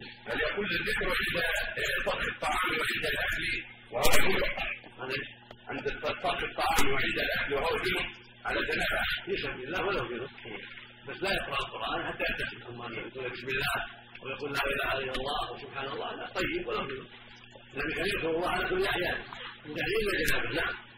فليكن الذكر عند إطلاق الطعام وعند الأكل وهو جنب، عند إطلاق الطعام وعند الأكل وهو جنب على جنابة يشهد بالله ولو جنب، بس لا يقرأ القرآن حتى يغتسل ثم يقول بسم الله ويقول لا إله إلا الله وسبحان الله، لا طيب ولو جنب، النبي كان يذكر الله على كل أحيانه من دليل الجنابة. نعم.